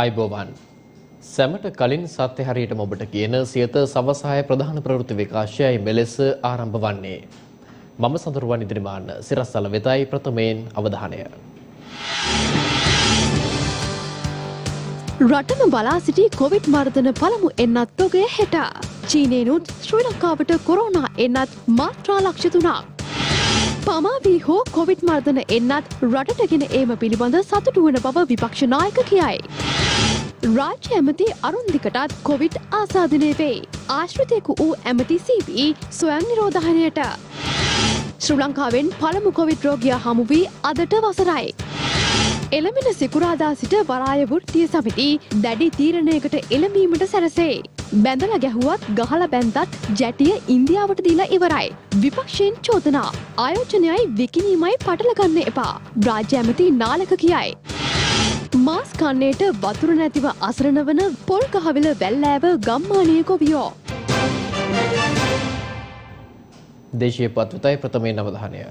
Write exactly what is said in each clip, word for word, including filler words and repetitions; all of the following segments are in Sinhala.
අයිබෝවන් සැමට කලින් සත්‍ය හරියටම ඔබට කියන සියත සවසහාය ප්‍රධාන ප්‍රවෘත්ති විකාශයයි මෙලෙස ආරම්භ වන්නේ. මම සඳරුවන් ඉදිරිමාන සිරස්සල වෙතයි ප්‍රථමයෙන් අවධානය. රටම බලා සිටි කොවිඩ් මර්ධන පළමු එන්නත් රෝගය හෙට. චීනේනුත් ශ්‍රී ලංකාවට කොරෝනා එන්නත් මාත්‍රා ලක්ෂ තුනක්. පමා වී හෝ කොවිඩ් මර්ධන එන්නත් රටට ගෙන ඒම පිළිබඳ සතුටු වන බව විපක්ෂ නායක කියයි. राज्य एमती अरुंधिकटात कोविड आसादने वे आश्रितेकु ऊ एमती सीपी स्वयं निरोधहनेट श्रीलंकावेन पलमु कोविड रोगिया हमुवी अदट वसराई एलमिन सिकुरादा सिट वराय वृत्तीय समिति දැඩි තීරණයකට එළඹීමට සැරසේ බැඳලා ගැහුවත් ගහලා බැන්දත් ජැටිය ඉන්දියාවට දීලා ඉවරයි විපක්ෂයෙන් චෝදනා ආයෝජනයයි විකිණීමයි පටල ගන්න එපා राज्य एमती නාලක කියයි मास कान्नेट वतुर नैतिव असरणवन पोल कहविल वेल्लैव गम्मानिय कोवियो देशीय पत्वतय प्रथमे नवधान्य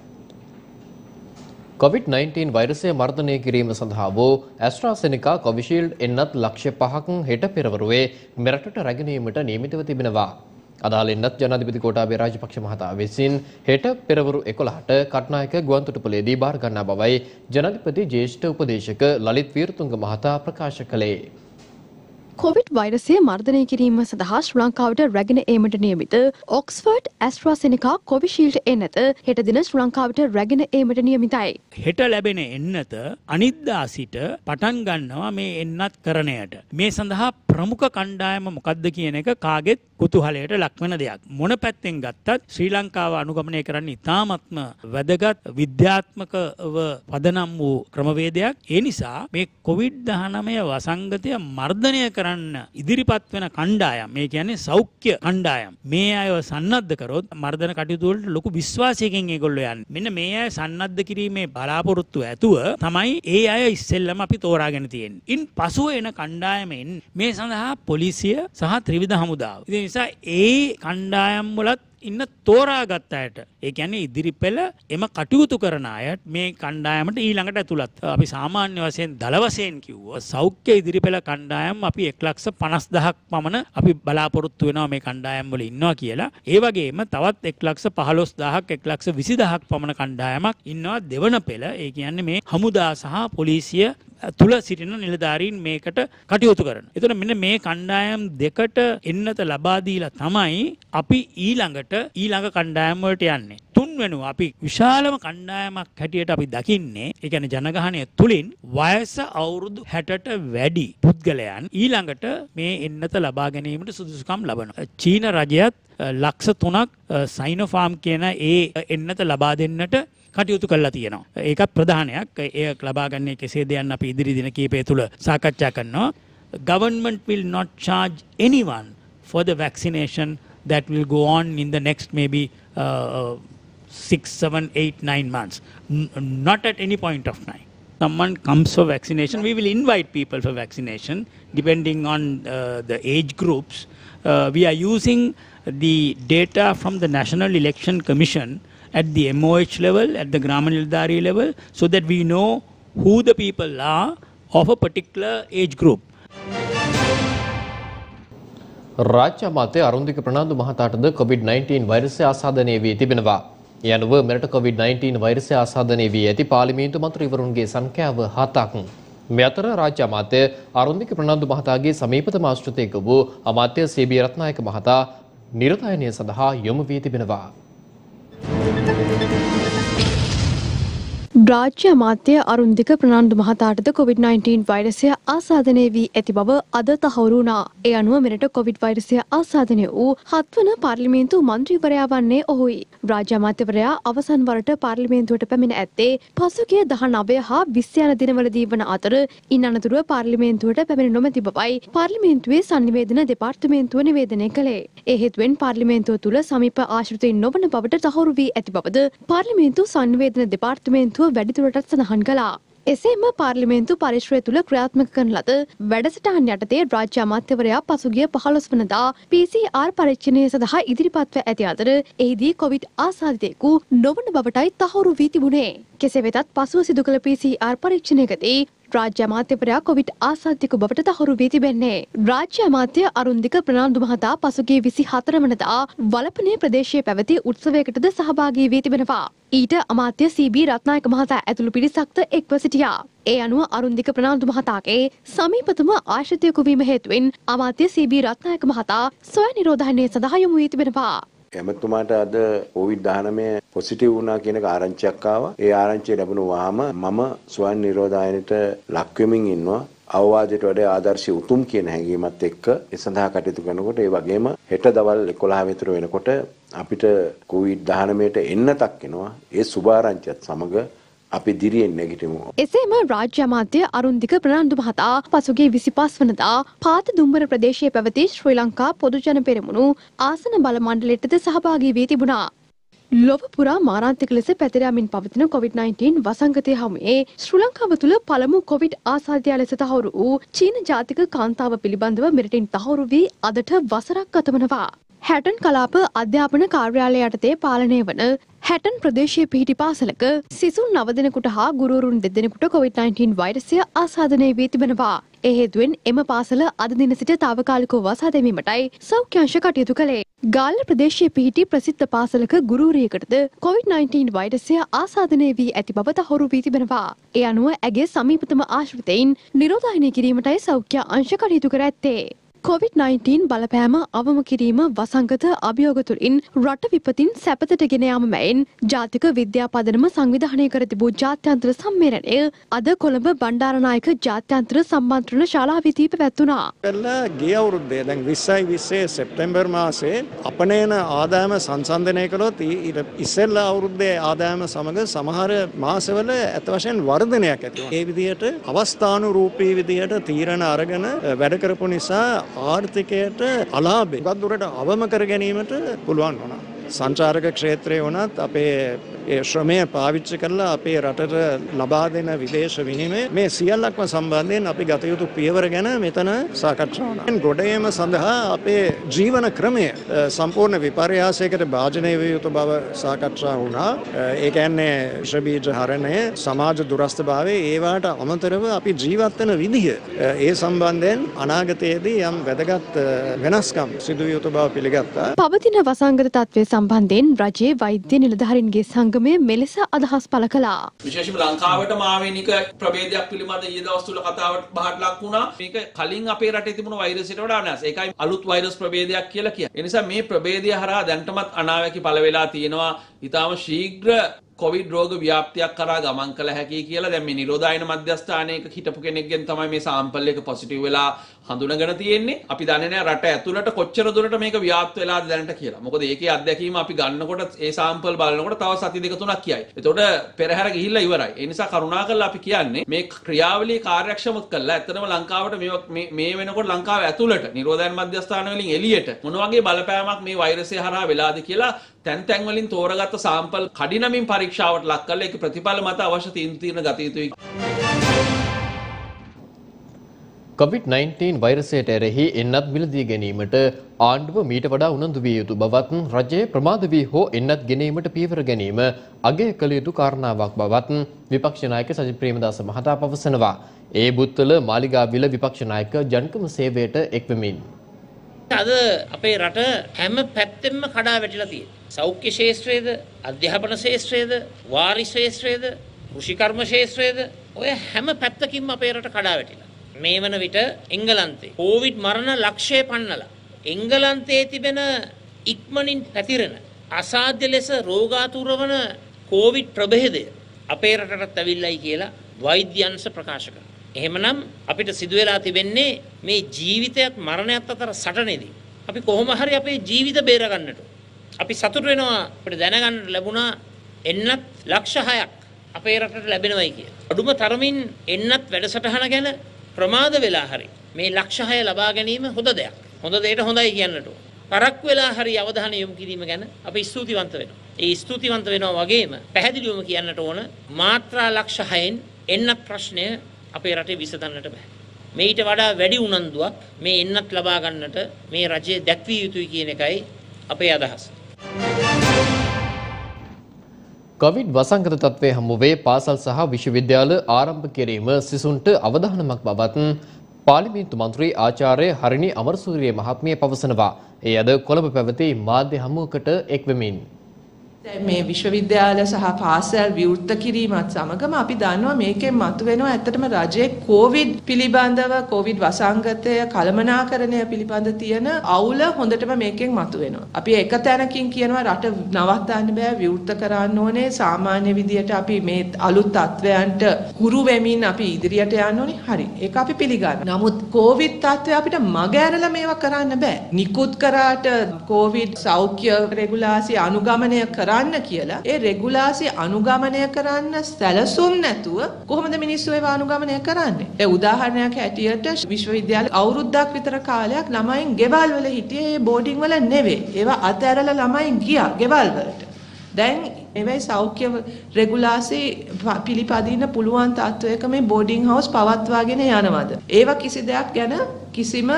कोविड नाइन्टीन वैरसय मर्दनय किरीम संदहा वो एस्ट्रासेनिका कोविशील्ड एन्नत लक्ष्य පහක් हेट पेरवरुवे मेरटट रगिनीमට नियमितව තිබෙනවා අදාළ එන්නත් ජනාධිපති කොටාබේ රාජපක්ෂ මහතා විසින් හෙට පෙරවරු එකොළහට කට්නායක ගුවන්තොටුපළේදී බාර ගන්නා බවයි ජනාධිපති ජ්‍යෙෂ්ඨ උපදේශක ලලිත් වීරතුංග මහතා ප්‍රකාශ කළේ. කොවිඩ් වෛරසය මර්ධනය කිරීම සඳහා ශ්‍රී ලංකාවට රැගෙන ඒමට නියමිත ඔක්ස්ෆර්ඩ් ඇස්ට්‍රාසෙනිකා කොවිෂීල්ඩ් එන්නත හෙට දින ශ්‍රී ලංකාවට රැගෙන ඒමට නියමිතයි. හෙට ලැබෙන එන්නත අනිද්දා සිට පටන් ගන්නවා මේ එන්නත් කරණයට. මේ සඳහා ප්‍රමුඛ කණ්ඩායම මොකක්ද කියන එක කාගෙත් කුතුහලයට ලක්වන දෙයක්. මොන පැත්තෙන් ගත්තත් ශ්‍රී ලංකාව අනුගමනය කරන්න ඉතාමත්ම වැදගත් විද්‍යාත්මකව පදනම් වූ ක්‍රමවේදයක්. ඒ නිසා මේ කොවිඩ් දහනවය වසංගතය මර්ධනය කරන්න ඉදිරිපත් වෙන කණ්ඩායම්, මේ කියන්නේ සෞඛ්‍ය කණ්ඩායම්, මේ අයව සන්නද්ධ කරොත් මර්ධන කටයුතු වලට ලොකු විශ්වාසයකින් ඒගොල්ලෝ යන්නේ. මෙන්න මේ අය සන්නද්ධ කිරීමේ බලාපොරොත්තු ඇතුව තමයි ඒ අය ඉස්සෙල්ලම අපි තෝරාගෙන තියෙන්නේ. ඉන් පසුව එන කණ්ඩායමෙන් මේ සඳහා පොලිසිය සහ ත්‍රිවිධ හමුදාව නිසා ඒ කණ්ඩායම් වලත් ඉන්න තෝරාගත් අයට, ඒ කියන්නේ ඉදිරිපෙළ එම කටයුතු කරන අයට මේ කණ්ඩායමට ඊළඟට ඇතුළත්. අපි සාමාන්‍ය වශයෙන් දල වශයෙන් කිව්වොත් සෞඛ්‍ය ඉදිරිපෙළ කණ්ඩායම් අපි එක ලක්ෂ පනස් දහසක් පමණ අපි බලාපොරොත්තු වෙනවා මේ කණ්ඩායම් වල ඉන්නවා කියලා. ඒ වගේම තවත් එක ලක්ෂ පහළොස් දහසක් එක ලක්ෂ විසි දහසක් පමණ කණ්ඩායමක් ඉන්නවා දෙවන පෙළ. ඒ කියන්නේ මේ හමුදා සහ පොලිසිය තුල සිටින නිලධාරීන් මේකට කටයුතු කරනවා. එතන මෙන්න මේ කණ්ඩායම් දෙකට එන්නත ලබා දීලා තමයි අපි ඊළඟට ඊළඟ කණ්ඩායම් වලට යන්නේ. තුන්වෙනි අපි විශාලම කණ්ඩායමක් හැටියට අපි දකින්නේ, ඒ කියන්නේ ජනගහනය තුලින් වයස අවුරුදු හැටට වැඩි පුද්ගලයන් ඊළඟට මේ එන්නත ලබා ගැනීමට සුදුසුකම් ලබනවා. චීන රජයත් ලක්ෂ තුනක් සයිනෝෆාම් කියන ඒ එන්නත ලබා දෙන්නට කටයුතු කරලා තියෙනවා. ඒක ප්‍රධානයක්. ඒක ලබා ගන්නේ කෙසේද යන්න අපි ඉදිරි දින කීපය තුළ සාකච්ඡා කරනවා. Government will not charge anyone for the vaccination that will go on in the next maybe uh, six, seven, eight, nine months. Not at any point of time. Someone comes for vaccination, we will invite people for vaccination depending on uh, the age groups. Uh, we are using the data from the National Election Commission at the M O H level, at the Grama Nildari level, so that we know who the people are of a particular age group. රාජ්‍ය මාතේ අරුන්දික ප්‍රනාන්දු මහතාටද කොවිඩ් නයින්ටීන් වෛරසය ආසාදනය වී තිබෙනවා. ඒ අනුව මෙරට කොවිඩ් නයින්ටීන් වෛරසය ආසාදනය වී ඇති පාර්ලිමේන්තු මන්ත්‍රීවරුන්ගේ සංඛ්‍යාව හතක්. මේ අතර රාජ්‍ය අමාත්‍ය අරුන්දික ප්‍රනාන්දු මහතාගේ සමීපතම ආශ්‍රිතයෙකු වූ අමාත්‍ය සී බී රත්නායක මහතා නිරතයනය සඳහා යොමු වී තිබෙනවා. රාජ්‍ය අමාත්‍ය අරුන්දික ප්‍රනාන්දු මහතාටද කොවිඩ් නයින්ටීන් වෛරසය ආසාදනය වී ඇති බව අද තහවුරු වුණා. ඒ අනුව මෙරට කොවිඩ් වෛරසය ආසාදනය වූ හත්වන පාර්ලිමේන්තු මන්ත්‍රීවරයා වන්නේ ඔහුයි. රාජ්‍ය අමාත්‍යවරයා අවසන් වරට පාර්ලිමේන්තුවට පැමිණ ඇත්තේ පසුගිය දහනවය හා විස්ස යන දිනවලදී වන අතර ඉන් අනතුරුව පාර්ලිමේන්තුවට පැමිණ නොමැති බවයි පාර්ලිමේන්තුවේ සංනිවේදන දෙපාර්තමේන්තුව නිවේදනය කළේ. ඒ හේතුවෙන් පාර්ලිමේන්තුව තුළ සමීප ආශ්‍රිතයින් නොවන බවට තහවුරු වී ඇති බවද පාර්ලිමේන්තු සංනිවේදන දෙපාර්තමේන්තුව වැඩිදුරටත් සඳහන් කළා. එසේම පාර්ලිමේන්තු පරිශ්‍රය තුළ ක්‍රියාත්මක කරන ලද වැඩසටහන් යටතේ රාජ්‍ය අමාත්‍යවරයා පසුගිය පහළොස් වනදා පී සී ආර් පරීක්ෂණය සඳහා ඉදිරිපත්ව ඇති අතර එහිදී කොවිඩ් ආසාදිතයෙකු නොවන බවටයි තහවුරු වී තිබුණේ. කෙසේ වෙතත් පසුව සිදු කළ පී සී ආර් පරීක්ෂණයකදී රාජ්‍ය අමාත්‍යවරයා කොවිඩ් ආසාදිතයෙකු බවට තහවුරු වී තිබෙන්නේ. රාජ්‍ය අමාත්‍ය අරුන්දික ප්‍රනාන්දු මහතා පසුගිය විසිහතර වනදා වලපනේ ප්‍රදේශයේ පැවති උත්සවයකටද සහභාගී වී තිබෙනවා. ඊට අමාත්‍ය සී බී රත්නායක මහතා ඇතුළු පිරිසක්ද එක්ව සිටියා. ඒ අනුව අරුන්දික ප්‍රනාන්දු මහතාගේ සමීපතම ආශ්‍රිතයෙකු වීම හේතුවෙන් අමාත්‍ය සී බී රත්නායක මහතා සොය නිරෝධායනය සඳහා යොමු වී තිබෙනවා. ඇමතුමාට අද කොවිඩ් දහනවය පොසිටිව් වුණා කියන ආරංචියක් ආවා. ඒ ආරංචිය ලැබුණාම මම ස්වයං නිරෝධායනයට ලක් වෙමින් ඉන්නවා. අවවාදයට වඩා ආදර්ශී උතුම් කියන හැඟීමත් එක්ක ඒ සඳහා කටයුතු කරනකොට ඒ වගේම හෙට දවල් එකොළහ විතර වෙනකොට අපිට කොවිඩ් දහනවයට එන්නතක් වෙනවා. ඒ සුභාරංචියත් සමග අපි දිරියෙන් නැගිටිමු. එසේම රාජ්‍ය අමාත්‍ය අරුන්දික ප්‍රනාන්දු මහතා පසුගිය විසිපස් වනදා පාත දුම්බර ප්‍රදේශයේ පැවති ශ්‍රී ලංකා පොදුජන පෙරමුණු ආසන බල මණ්ඩලයටද සහභාගී වී තිබුණා. ලොව පුරා මාරාන්තික ලෙස පැතිරමින් පවතින කොවිඩ් නයින්ටීන් වසංගතය හමුවේ ශ්‍රී ලංකාව තුළ පළමු කොවිඩ් ආසාදිතයා ලෙස තහවුරු වූ චීන ජාතික කාන්තාව පිළිබඳව මෙරටින් තහවුරු වී අදට වසරක් ගතවනවා. හැටන් කලාප අධ්‍යාපන කාර්යාලය යටතේ පාලනය වන හැටන් ප්‍රදේශයේ පිහිටි පාසලක සිසුන් නව දෙනෙකුට හා ගුරුවරුන් දෙදෙනෙකුට කොවිඩ් නයින්ටීන් වෛරසය ආසාදනය වී තිබෙනවා. ඒ හේතුවෙන් එම පාසල අද දින සිට තාවකාලිකව වසා දැමීමටයි සෞඛ්‍ය අංශ කටයුතු කළේ. ගාල්ල ප්‍රදේශයේ පිහිටි ප්‍රසිද්ධ පාසලක ගුරුවරියකටද කොවිඩ් නයින්ටීන් වෛරසය ආසාදනය වී ඇති බව තහවුරු වී තිබෙනවා. ඒ අනුව ඇගේ සමීපතම ආශ්‍රිතයින් නිරෝධායනය කිරීමටයි සෞඛ්‍ය අංශ කටයුතු කර ඇත්තේ. කොවිඩ් නයින්ටීන් බලපෑම අවම කිරීම වසංගත අභියෝග තුළින් රට විපතින් සැපතට ගෙන යාම මැයින් ජාතික විද්‍යාපදනම සංවිධානය කර තිබූ ජාත්‍යන්තර සම්මේලනය අද කොළඹ බණ්ඩාරනායක ජාත්‍යන්තර සම්මන්ත්‍රණ ශාලාවේදී පැවැත්වුණා. ගිය අවුරුද්දේ දැන් විස්සයි විස්සේ සැප්තැම්බර් මාසයේ අපනයන ආදායම සංසන්දනය කළොත් ඉස්සෙල්ලා අවුරුද්දේ ආදායම සමග සමහර මාසවල ඇත්ත වශයෙන් වර්ධනයක් ඇති වුණා. ඒ විදිහට අවස්ථානුරූපී විදිහට තීරණ අරගෙන වැඩ කරපු නිසා ආර්ථිකයට අලාභේ වදුරට අවම කර ගැනීමට පුළුවන් වුණා. සංචාරක ක්ෂේත්‍රයේ වුණත් අපේ ඒ ශ්‍රමය පාවිච්චි කරලා අපේ රටට ලබා දෙන විදේශ විනිමය මේ සියල්ලක්ම සම්බන්ධයෙන් අපි ගත යුතු පියවර ගැන මෙතන සාකච්ඡා වුණා. ගොඩේම සඳහා අපේ ජීවන ක්‍රමය සම්පූර්ණ විපර්යාසයකට භාජනය විය යුතු බව සාකච්ඡා වුණා. ඒ කියන්නේ විෂ බීජ හරණය, සමාජ දුරස්ථභාවය, ඒවාට අමතරව අපි ජීවත් වෙන විදිහ ඒ සම්බන්ධයෙන් අනාගතයේදී යම් වැදගත් වෙනස්කම් සිදු විය යුතු බව පිළිගත්තා. පවතින වසංගත තත්ත්වයේ සම්බන්ධයෙන් රජයේ වෛද්‍ය නිලධාරීන්ගේ සංගමය මෙලෙස අදහස් පළ කළා. විශේෂයෙන්ම ලංකාවට මාවෙනික ප්‍රභේදයක් පිළිබඳ ඊයේ දවස් තුල කතාවට බහට ලක් වුණා. මේක කලින් අපේ රටේ තිබුණු වෛරසයට වඩා වෙනස්. ඒකයි අලුත් වෛරස් ප්‍රභේදයක් කියලා කියන්නේ. ඒ නිසා මේ ප්‍රභේදය හරහා දැන්ටමත් අනාවැකි පළ වෙලා තියෙනවා. ඊටාම ශීඝ්‍ර කොවිඩ් රෝග ව්‍යාප්තියක් කරා ගමන් කළ හැකියි කියලා දැන් මේ නිරෝධායන මධ්‍යස්ථානයක හිටපු කෙනෙක්ගෙන් තමයි මේ සාම්පල් එක පොසිටිව් වෙලා හඳුනගෙන තියෙන්නේ. අපි දන්නේ නැහැ රට ඇතුළට කොච්චර දුරට මේක ව්‍යාප්ත වෙලාද දැනට කියලා. මොකද ඒකේ අත්දැකීම අපි ගන්නකොට ඒ සාම්පල් බලනකොට තව සති දෙක තුනක් කියයි. එතකොට පෙරහැර ගිහිල්ලා ඉවරයි. ඒ නිසා කරුණාකරලා අපි කියන්නේ මේ ක්‍රියාවලිය කාර්යක්ෂම කරලා ඇත්තටම ලංකාවට මේ මේ වෙනකොට ලංකාව ඇතුළට නිරෝධායන මධ්‍යස්ථාන වලින් එළියට මොන වගේ බලපෑමක් මේ වෛරසය හරහා වෙලාද කියලා තැන් තැන් වලින් තෝරාගත්ත සාම්පල් කඩිනමින් පරීක්ෂාවට ලක් කරලා ඒක ප්‍රතිඵල මත අවශ්‍ය තීන්දුව తీරන ගත යුතුයි. කොවිඩ් නයින්ටීන් වෛරසයට එරෙහි එන්නත් මිලදී ගැනීමට ආණ්ඩුව මීට වඩා උනන්දු විය යුතු බවත් රජයේ ප්‍රමාද වී හෝ එන්නත් ගැනීමට පීවර ගැනීම අගය කළ යුතු කාරණාවක් බවත් විපක්ෂ නායක සජිත් ප්‍රේමදාස මහතා පවසනවා. ඒ බුත්තල මාලිගාවිල විපක්ෂ නායක ජන්කම සේවයට එක්වෙමින් අද අපේ රට හැම පැත්තෙම කඩා වැටිලා තියෙනවා. සෞඛ්‍ය ශාස්ත්‍රයේද, අධ්‍යාපන ශාස්ත්‍රයේද, වාරි ශාස්ත්‍රයේද, කෘෂිකර්ම ශාස්ත්‍රයේද ඔය හැම පැත්තකින්ම අපේ රට කඩා වැටිලා. මේ වන විට එංගලන්තේ කොවිඩ් මරණ ලක්ෂය පන්නලා එංගලන්තයේ තිබෙන ඉක්මනින් පැතිරෙන අසාධ්‍ය ලෙස රෝගාතුර වන කොවිඩ් ප්‍රභේදය අපේරටට තැවිල්ලයි කියලා වෛද්‍යංශ ප්‍රකාශ කරනවා. එහෙමනම් අපිට සිදු වෙලා තිබෙන්නේ මේ ජීවිතයත් මරණයත් අතර සටනේදී අපි කොහොම හරි අපේ ජීවිත බේර ගන්නට අපි සතුට වෙනවා. අපිට දැනගන්න ලැබුණා එන්නත් ලක්ෂ හයක් අපේ රටට ලැබෙනවයි කියලා. අඩුම තරමින් එන්නත් වැඩසටහන ගැන ප්‍රමාද වෙලා හරි මේ ලක්ෂ හය ලබා ගැනීම හොඳ දෙයක්. හොඳ දෙයට හොඳයි කියන්නට ඕන. කරක් වෙලා හරි අවධානය යොමු කිරීම ගැන අපි ස්තුතිවන්ත වෙනවා. ඒ ස්තුතිවන්ත වෙනවා වගේම පැහැදිලිවම කියන්නට ඕන මාත්‍රා ලක්ෂ හයෙන් එන්නත් ප්‍රශ්නය අපේ රටේ විසඳන්නට බෑ. මේට වඩා වැඩි උනන්දුවක් මේ එන්නත් ලබා ගන්නට මේ රජය දැක්විය යුතුයි කියන එකයි අපේ අදහස. කොවිඩ් වසංගත තත්ත්වයේ හමු වේ පාසල් සහ විශ්වවිද්‍යාල ආරම්භ කිරීම සිසුන්ට අවධානමක් බවත් පාර්ලිමේන්තු මන්ත්‍රී ආචාර්ය හරිනි අමරසූරිය මහත්මිය පවසනවා. ඒ අද කොළඹ පැවති මාධ්‍ය හමුවකට එක්වෙමින් මේ විශ්වවිද්‍යාල සහ පාසල් විවෘත කිරීමත් සමගම අපි දන්නවා මේකෙන් මතුවෙනවා ඇත්තටම රජයේ කොවිඩ් පිළිබඳව කොවිඩ් වසංගතය කළමනාකරණය පිළිබඳ තියෙන අවුල හොඳටම මේකෙන් මතුවෙනවා. අපි එක තැනකින් කියනවා රට නවත්තන්න බෑ විවෘත කරන්න ඕනේ සාමාන්‍ය විදියට අපි මේ අලුත් තත්ත්වයන්ට හුරු වෙමින් අපි ඉදිරියට යන්න ඕනේ. හරි. ඒක අපි පිළිගන්නවා. නමුත් කොවිඩ් තත්ත්වය අපිට මග ඇරලා මේවා කරන්න බෑ. නිකුත් කරාට කොවිඩ් සෞඛ්‍ය රෙගුලාසි අනුගමනය කරා කියලා ඒ රෙගුලාසි අනුගමනය කරන්න සැලසුම් නැතුව කොහොමද මිනිස්සු ඒවා අනුගමනය කරන්නේ? ඒ උදාහරණයක් ඇටියට විශ්වවිද්‍යාල අවුරුද්දක් විතර කාලයක් ළමයින් ගෙවල් වල හිටියේ ඒ බෝඩින් වල නෙවෙයි. ඒවා අතහැරලා ළමයින් ගියා ගෙවල් වලට. දැන් මේවයි සෞඛ්‍ය රෙගුලාසි පිළිපදින්න පුළුවන් තත්ත්වයක මේ බෝඩින් හවුස් පවත්වාගෙන යනවද? ඒවා කිසි දෙයක් ගැන කිසිම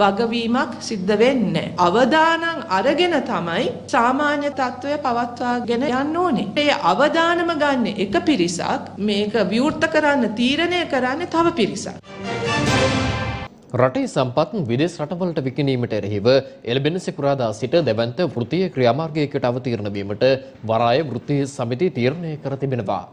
වගවීමක් සිද්ධ වෙන්නේ නැහැ. අවදානම් අරගෙන තමයි සාමාන්‍ය තත්ත්වය පවත්වාගෙන යන්න ඕනේ. ඒ අවදානම ගන්න එක පිරිසක් මේක විවෘත කරන්න තීරණය කරන්නේ තව පිරිසක්. රටේ සම්පත් විදේශ රටවලට විකිණීමට එරෙහිව එළඹෙන සිකුරාදා සිට දෙවන්ත වෘත්තීය ක්‍රියාමාර්ගයකට අවතීර්ණ වීමට වරාය වෘත්තීය සමිතිය තීරණය කර තිබෙනවා.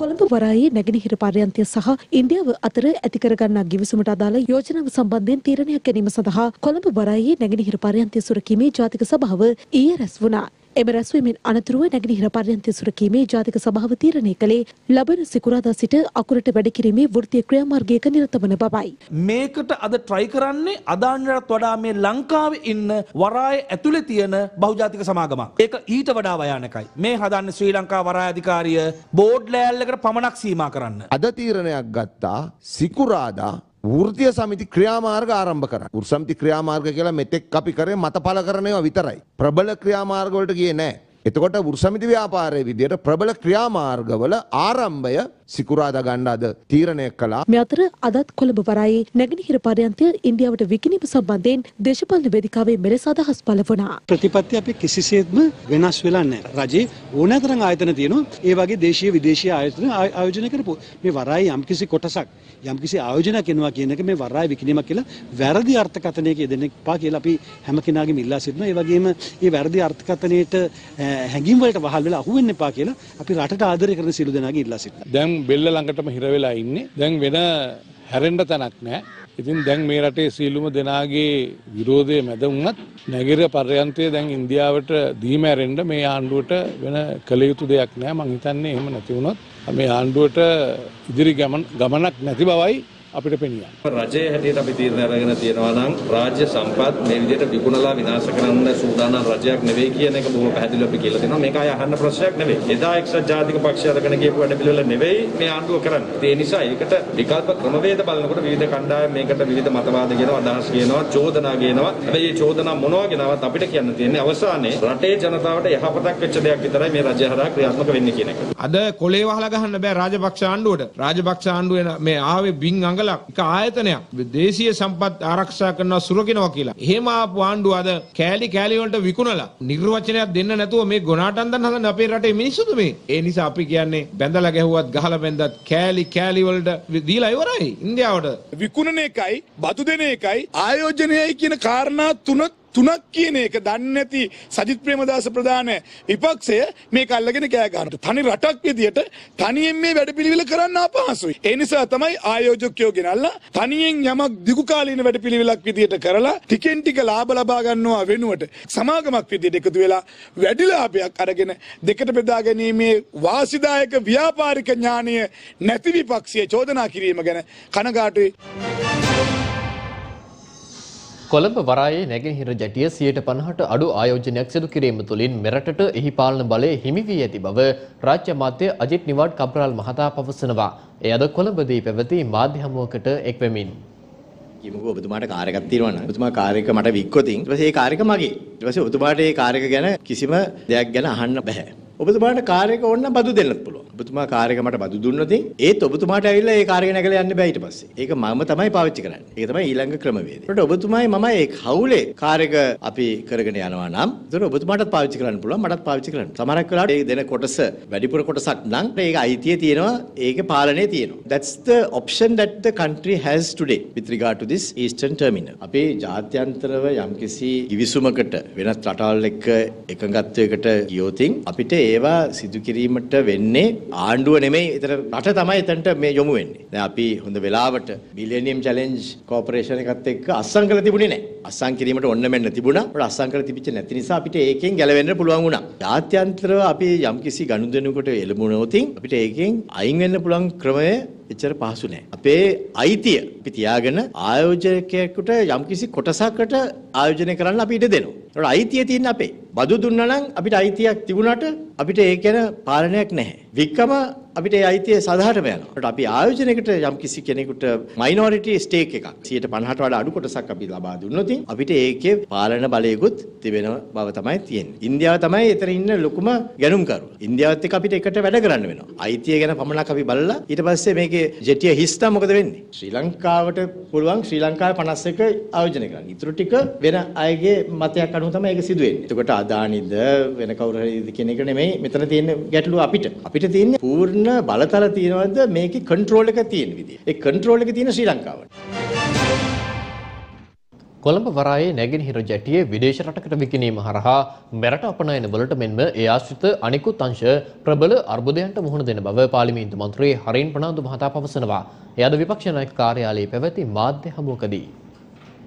කොළඹ වරායේ නැගෙනහිර පර්යන්තය සහ ඉන්දියාව අතර ඇති කරගන්නා ගිවිසුමට අදාළ යෝජනාව සම්බන්ධයෙන් තීරණයක් ගැනීම සඳහා කොළඹ වරායේ නැගෙනහිර පර්යන්තය සුරකීමේ ජාතික සභාව ඊයේ රැස් වුණා. එම රැස්වීමෙන් අනතුරුව නැගෙනහිර පර්යන්තය සුරකීමේ ජාතික සභාව තීරණය කළේ ලබන සිකුරාදා සිට අකුරට වැඩ කිරීමේ වෘත්තීය ක්‍රියාමාර්ගයක නිරත වන බවයි. මේකට අද try කරන්නේ අදාන්රට වඩා මේ ලංකාවේ ඉන්න වරායේ ඇතුලේ තියෙන බහුජාතික සමාගමක්. ඒක ඊට වඩා භයානකයි. මේ හදන්නේ ශ්‍රී ලංකා වරාය අධිකාරිය බෝඩ් ලෑල්ල පමණක් සීමා කරන්න. අද තීරණයක් ගත්තා සිකුරාදා වෘත්තීය සමිති ක්‍රියාමාර්ග ආරම්භ කරන්න. වෘත්තීය සමිති ක්‍රියාමාර්ග කියලා මෙතෙක් අපි කරේ මතපල කරන ඒවා විතරයි. ප්‍රබල ක්‍රියාමාර්ග වලට ගියේ නැහැ. එතකොට වෘත්තීය සමිති ව්‍යාපාරයේ විදියට ප්‍රබල ක්‍රියාමාර්ග වල ආරම්භය සිකුරාදා ගන්න අද තීරණය කළා. මේ අතර අදත් කොළඹ වරායේ නැගෙනහිර පර්යන්තය ඉන්දියාවට විකිණීම සම්බන්ධයෙන් දේශපාලන වේදිකාවේ මෙලෙස අදහස් පළ වුණා. ප්‍රතිපත්ති අපි කිසිසේත්ම වෙනස් වෙලා නැහැ. රජයේ ඕනෑතරම් ආයතන තියෙනවා. ඒ වගේ දේශීය විදේශීය ආයතන ආයෝජනය කරපු මේ වරායේ යම්කිසි කොටසක් යම්කිසි ආයෝජනයක් වෙනවා කියන එක මේ වරාය විකිණීමක් කියලා වැරදි අර්ථකථනයක යෙදෙන්න එපා කියලා අපි හැම කෙනාගේම ඉල්ලා සිටිනවා. ඒ වගේම මේ වැරදි අර්ථකථනයට හැඟීම් වලට වහල් වෙලා අහු වෙන්න එපා කියලා අපි රටට ආදරය කරන සියලු දෙනාගෙන් ඉල්ලා සිටිනවා. දැන් බෙල්ල ළඟටම හිර වෙලා ඉන්නේ. දැන් වෙන හැරෙන්න තැනක් නැහැ. ඉතින් දැන් මේ රටේ සියලුම දෙනාගේ විරෝධය මැද වුණත් නැගෙනහිර පර්යන්තය දැන් ඉන්දියාවට දීම හැරෙන්න මේ ආණ්ඩුවට වෙන කළ යුතු දෙයක් නැහැ. මම හිතන්නේ එහෙම නැති වුණොත් මේ ආණ්ඩුවට ඉදිරි ගමනක් නැති බවයි අපිට පෙනියන්නේ. රජයේ හැටියට අපි තීරණ අරගෙන තියෙනවා නම් රාජ්‍ය සම්පත් මේ විදිහට විකුණලා විනාශ කරන්න සූදානම් රජයක් නෙවෙයි කියන එක බොහොම පැහැදිලිව අපි කියලා දෙනවා. මේක අය අහන්න ප්‍රශ්නයක් නෙවෙයි. එදා එක්සත් ජාතික පක්ෂය අරගෙන ගියපු වැඩ පිළිවෙල නෙවෙයි මේ ආණ්ඩුව කරන්නේ. ඒ නිසා ඒකට විකල්ප ක්‍රමවේද බලනකොට විවිධ කණ්ඩායම් මේකට විවිධ මතවාද කියනවා, අදහස් කියනවා, චෝදනා කියනවා. හැබැයි මේ චෝදනා මොනවා ගෙනවත් අපිට කියන්න තියෙන්නේ අවසානයේ රටේ ජනතාවට යහපතක් වෙච්ච දෙයක් විතරයි මේ රජය හරහා ක්‍රියාත්මක වෙන්නේ කියන එක. අද කොලේ වහලා ගහන්න බෑ රාජපක්ෂ ආණ්ඩුවට. රාජපක්ෂ ආණ්ඩුවේ මේ ආවේ බින් එක ආයතනයක් දේශීය සම්පත් ආරක්ෂා කරනවා සුරකිනවා කියලා. එහෙම ආපු ආණ්ඩුව අද කෑලි කෑලි වලට විකුණලා නිර්වචනයක් දෙන්න නැතුව මේ ගොනාටන් දන් හදන අපේ රටේ මිනිස්සුද මේ? ඒ නිසා අපි කියන්නේ බැඳලා ගැහුවත් ගහලා බැඳවත් කෑලි කෑලි වලට දීලා ඉවරයි ඉන්දියාවට. විකුණන එකයි, බදු දෙන එකයි, ආයෝජනයයි කියන කාරණා තුනත් තුනක් කියන එක දන්නේ නැති සජිත් ප්‍රේමදාස ප්‍රධාන විපක්ෂය මේක අල්ලගෙන කෑ ගන්නට තනි රටක් විදියට තනියෙන් මේ වැඩපිළිවෙල කරන්න අපහසුයි. ඒ නිසා තමයි ආයෝජකයෝ ගෙනල්ලා තනියෙන් යමක් දිගු කාලීන වැඩපිළිවෙලක් විදියට කරලා ටිකෙන් ටික ලාභ ලබා ගන්නවා වෙනුවට සමාගමක් විදියට එකතු වෙලා වැඩි ලාභයක් අරගෙන දෙකට බෙදා ගැනීමේ වාසිදායක ව්‍යාපාරික ඥානය නැති විපක්ෂය චෝදනා කිරීම ගැන කනගාටුයි. කොළඹ වරායේ නැගෙනහිර ජැටිය සියයට පනහට අඩු ආයෝජනයක් සිදු කිරීම තුළින් මෙරටට එහි පාලන බලය හිමි වී ඇති බව රාජ්‍ය අමාත්‍ය අජිත් නිවාඩ් කබ්‍රාල් මහතා පවසනවා. එය අද කොළඹදී පැවති මාධ්‍ය හමුවකට එක් වෙමින් කිමුකෝ ඔබතුමාට කාර්යයක් තියෙනවා නම් ඔබතුමා කාර්යයක මට වික්කොතින් ඊට පස්සේ ඒ කාර්යයක මගේ ඊට පස්සේ ඔබතුමාට ඒ කාර්යයක ගැන කිසිම දෙයක් ගැන අහන්න බෑ. ඔබතුමාට කාර්යයක ඕන නම් බදු දෙන්නත් පුළුවන්. ඔබතුමා කාර්යයක මට බදු දුන්නොත් ඒත් ඔබතුමාට ඇවිල්ලා ඒ කාර්යය නැගලා යන්න බෑ ඊට පස්සේ. ඒක මම තමයි පාවිච්චි කරන්නේ. ඒක තමයි ඊළඟ ක්‍රමවේදය. ඒකට ඔබතුමායි මමයි ඒ කවුලේ කාර්යයක අපි කරගෙන යනවා නම් ඒතර ඔබතුමාටත් පාවිච්චි කරන්න පුළුවන් මටත් පාවිච්චි කරන්න. සමහරක් වෙලාවට ඒ දෙන කොටස වැඩිපුර කොටසක් නම් ඒක අයිතිය තියෙනවා ඒකේ පාලනය තියෙනවා. That's the option that the country has today with regard to this eastern terminal. අපේ ජාත්‍යන්තරව යම්කිසි ඉවිසුමකට වෙනත් රටවල් එක්ක එකඟත්වයකට ගියොත් අපිට ඒවා සිදු කිරීමට වෙන්නේ ආණ්ඩුව නෙමෙයි ඒතර රට තමයි එතනට මේ යොමු වෙන්නේ. දැන් අපි හොඳ වෙලාවට මිලෙනියම් චැලෙන්ජ් කෝපරේෂන් එකත් එක්ක අස්සම් කරලා තිබුණේ නැහැ. අස්සම් කිරීමට ඔන්න මෙන්න තිබුණා. ඒත් අස්සම් කරලා තිබිච්ච නැති නිසා අපිට ඒකෙන් ගැලවෙන්න පුළුවන් වුණා. ජාත්‍යන්තරව අපි යම්කිසි ගනුදෙනුකට එළඹුණොත් අපිට ඒකෙන් අයින් වෙන්න පුළුවන් ක්‍රමය එච්චර පහසු නෑ. අපේ අයිතිය අපි තියාගෙන ආයෝජකයෙකුට යම්කිසි කොටසකට ආයෝජනය කරන්න අපි ඉඩ දෙනවා. ඒකට අයිතිය තියෙන අපේ. බදු දුන්නා නම් අපිට අයිතියක් තිබුණාට අපිට ඒක ගැන පාලනයක් නැහැ. වික්කම අපිට ඒ අයිතිය සාධාරණව යනවා. ඒකට අපි ආයෝජනයකට යම්කිසි කෙනෙකුට මයිනොරිටි ස්ටේක් එකක් සියයට පනහට වඩා අඩු කොටසක් අපි ලබා දුන්නොත් අපිට ඒකේ පාලන බලයකුත් තිබෙන බව තමයි තියෙන්නේ. ඉන්දියාව තමයි එතන ඉන්න ලොකුම ගැනුම්කරුවා. ඉන්දියාවත් එක්ක අපිට එකට වැඩ කරන්න වෙනවා. අයිතිය ගැන පමණක් අපි බලලා ඊට පස්සේ මේක ජෙටිය හිස්තම් මොකද වෙන්නේ? ශ්‍රී ලංකාවට පුළුවන් ශ්‍රී ලංකාවේ පනස් එක ආයෝජනය කරන්න. ඊටු ටික වෙන අයගේ මතයක් අනුව තමයි ඒක සිදු වෙන්නේ. එතකොට අදානිද වෙන කවුරු හරිද කියන එක නෙමෙයි මෙතන තියෙන ගැටලුව අපිට. අපිට තියෙන්නේ පූර්ණ බලතල තියෙනවද මේකේ කන්ට්‍රෝල් එක තියෙන විදිය. ඒ කන්ට්‍රෝල් එක තියෙන ශ්‍රී ලංකාවට. කොළඹ වරායේ නැගෙනහිර ජැටිය විදේශ රටකට විකිණීම හරහා මෙරට අපනයන වලට මෙන්ම ඒ ආශ්‍රිත අනිකුත් අංශ ප්‍රබල අර්බුදයන්ට මුහුණ දෙන බව පාර්ලිමේන්තු මන්ත්‍රී හරින් ප්‍රනාන්දු මහතා පවසනවා. එය අද විපක්ෂ නායක කාර්යාලයේ පැවති මාධ්‍ය හමුවකදී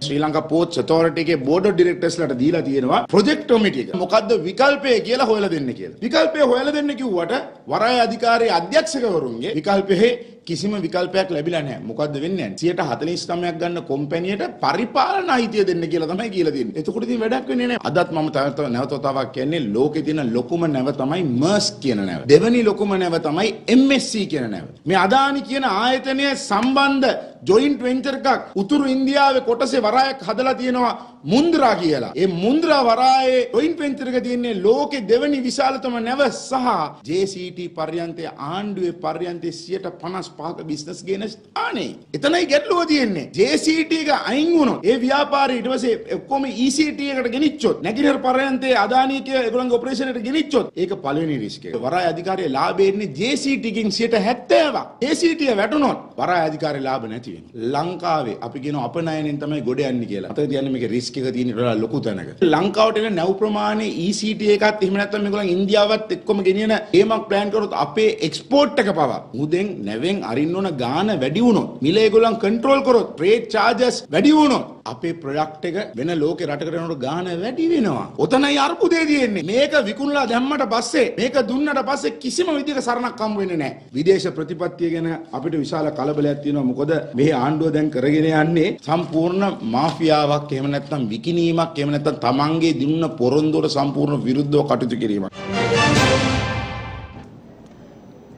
ශ්‍රී ලංකා පෝට්ස් ඔතොරිටි එකේ බෝඩ් ඔෆ් ඩිරෙක්ටර්ස්ලාට දීලා තියෙනවා ප්‍රොජෙක්ට් කමිටි එක. මොකද්ද විකල්පය කියලා හොයලා දෙන්න කියලා. විකල්පය හොයලා දෙන්න කිව්වට වරාය අධිකාරියේ අධ්‍යක්ෂකවරුන්ගේ විකල්පෙහි කිසිම විකල්පයක් ලැබිලා නැහැ. මොකද්ද වෙන්නේ? සියයට හතළිස් නවයක් ගන්න කම්පැනියට පරිපාලන අයිතිය දෙන්න කියලා තමයි කියලා තියෙන්නේ. එතකොට ඉතින් වැඩක් වෙන්නේ නැහැ. අදත් මම තව නැවතතාවක් කියන්නේ ලෝකේ තියෙන ලොකුම නැව තමයි මර්ස්ක් කියන නැව. දෙවනි ලොකුම නැව තමයි එම් එස් සී කියන නැව. මේ අදානි කියන ආයතනය සම්බන්ධ ජොයින්ට් වෙන්චර් එකක් උතුරු ඉන්දියාවේ කොටසේ වරායක් හදලා තියෙනවා මුන්ද්‍රා කියලා. ඒ මුන්ද්‍රා වරායේ ජොයින්ට් වෙන්චර් එක තියෙන්නේ ලෝකේ දෙවනි විශාලතම නැව සහ ජේ සී ටී පර්යන්තය ආණ්ඩුවේ පර්යන්තයේ සියයට පනස් පහක බිස්නස් ගේන ස්ථානේ. එතනයි ගැටලුව තියෙන්නේ. ජේ සී ටී එක අයින් වුණොත් ඒ ව්‍යාපාරය ඊට පස්සේ ඔක්කොම ඊ සී ටී එකට ගෙනිච්චොත් නැගිනහිර පර්යන්තයේ අදානි කිය ඒගොල්ලන්ගේ ඔපරේෂන් එකට ගෙනිච්චොත් ඒක පළවෙනි රිස්ක් එක. වරාය අධිකාරියේ ලාභය එන්නේ ජේ සී ටී කින් සියයට හැත්තෑවක්. ජේ සී ටී වැටුණොත් වරාය අධිකාරියේ ලාභ නැති. ලංකාවේ අපි කියන අපනයනෙන් තමයි ගොඩ යන්නේ කියලා. අතේ කියන්නේ මේක රිස්ක් එක තියෙන වල ලොකු තැනක. ලංකාවට එන නැව් ප්‍රමාණය ඊ සී ටී එකත් එහෙම නැත්නම් මේගොල්ලන් ඉන්දියාවත් එක්කම ගෙනියන ඒමක් ප්ලෑන් කරොත් අපේ එක්ස්පෝට් එක පවා මුදෙන් නැවෙන් අරින්න ඕන ගාන වැඩි වුණොත් මිල ඒගොල්ලන් කන්ට්‍රෝල් කරොත් ට්‍රේඩ් චාර්ජස් වැඩි වුණොත් අපේ ප්‍රොඩක්ට් එක වෙන ලෝකේ රටකට යනකොට ගාන වැඩි වෙනවා. ඔතනයි අර්බුදේ තියෙන්නේ. මේක විකුණලා දැම්මට පස්සේ මේක දුන්නට පස්සේ කිසිම විදිහක සරණක් හම් වෙන්නේ නැහැ. විදේශ ප්‍රතිපත්තිය ගැන අපිට විශාල කලබලයක් තියෙනවා. මොකද මේ ආණ්ඩුව දැන් කරගෙන යන්නේ සම්පූර්ණ මාෆියාවක් එහෙම නැත්නම් විකිණීමක් එහෙම නැත්නම් තමන්ගේ දිනුන පොරොන්දුවට සම්පූර්ණ විරුද්ධව කටයුතු කිරීමක්.